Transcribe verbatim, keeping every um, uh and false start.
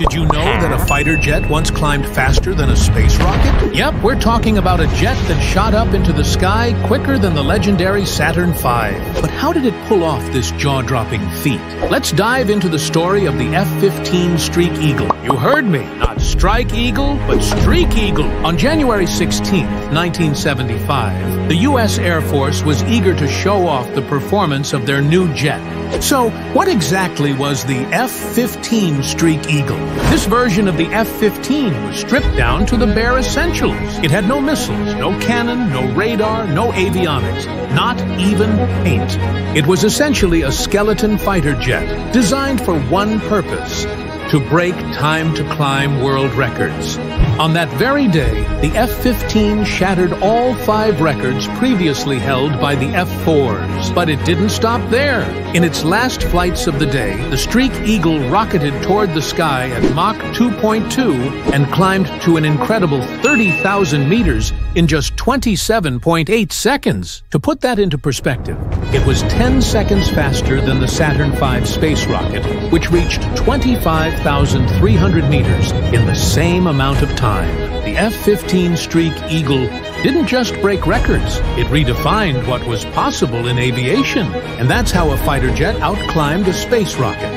Did you know that a fighter jet once climbed faster than a space rocket? Yep, we're talking about a jet that shot up into the sky quicker than the legendary Saturn five. But how did it pull off this jaw-dropping feat? Let's dive into the story of the F fifteen Streak Eagle. You heard me, not Strike Eagle, but Streak Eagle. On January sixteenth, nineteen seventy-five, the U S Air Force was eager to show off the performance of their new jet. So, what exactly was the F fifteen Streak Eagle? This version of the F fifteen was stripped down to the bare essentials. It had no missiles, no cannon, no radar, no avionics, not even paint. It was essentially a skeleton fighter jet, designed for one purpose: to break time-to-climb world records. On that very day, the F fifteen shattered all five records previously held by the F fours. But it didn't stop there. In its last flights of the day, the Streak Eagle rocketed toward the sky at Mach two point two and climbed to an incredible thirty thousand meters in just twenty-seven point eight seconds. To put that into perspective, it was ten seconds faster than the Saturn five space rocket, which reached twenty-five thousand three hundred meters in the same amount of time. The F fifteen Streak Eagle didn't just break records, it redefined what was possible in aviation. And that's how a fighter jet outclimbed a space rocket.